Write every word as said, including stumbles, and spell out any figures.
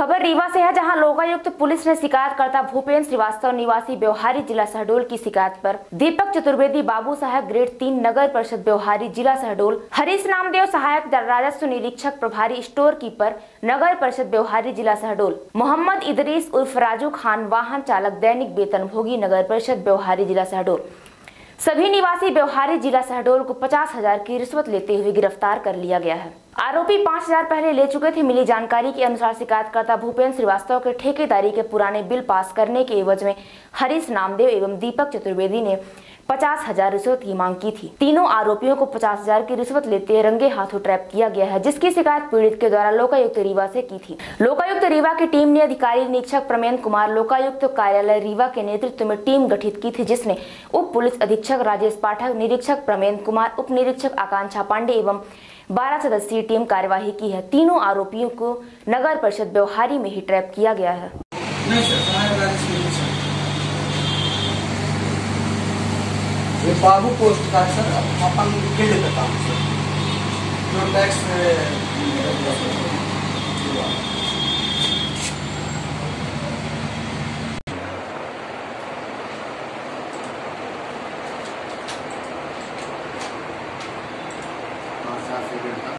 खबर रीवा से है, जहां लोकायुक्त पुलिस ने शिकायतकर्ता भूपेन्द्र श्रीवास्तव निवासी ब्यौहारी जिला शहडोल की शिकायत पर दीपक चतुर्वेदी बाबू साहब ग्रेड तीन नगर परिषद ब्यौहारी जिला शहडोल, हरीश नामदेव सहायक राजस्व निरीक्षक प्रभारी स्टोर कीपर नगर परिषद ब्यौहारी जिला शहडोल, मोहम्मद इदरीस उर्फ राजू खान वाहन चालक दैनिक वेतनभोगी नगर परिषद ब्यौहारी जिला शहडोल सभी निवासी ब्यौहारी जिला शहडोल को पचास हजार की रिश्वत लेते हुए गिरफ्तार कर लिया गया है। आरोपी पाँच हजार पहले ले चुके थे। मिली जानकारी के अनुसार शिकायतकर्ता भूपेन्द्र श्रीवास्तव के ठेकेदारी के पुराने बिल पास करने के एवज में हरीश नामदेव एवं दीपक चतुर्वेदी ने पचास हजार रिश्वत की मांग की थी। तीनों आरोपियों को पचास हजार की रिश्वत लेते रंगे हाथों ट्रैप किया गया है, जिसकी शिकायत पीड़ित के द्वारा लोकायुक्त रीवा से की थी। लोकायुक्त रीवा की टीम ने अधिकारी निरीक्षक प्रमेन्द्र कुमार, लोकायुक्त कार्यालय रीवा के नेतृत्व में टीम गठित की थी, जिसने उप पुलिस अधीक्षक राजेश पाठक, निरीक्षक प्रमेन्द्र कुमार, उप निरीक्षक आकांक्षा पांडे एवं बारह सदस्यीय टीम कार्यवाही की है। तीनों आरोपियों को नगर परिषद ब्यौहारी में ही ट्रैप किया गया है। ये बाबू पोस्ट का सर अपन के लिए काम सर जो टैक्स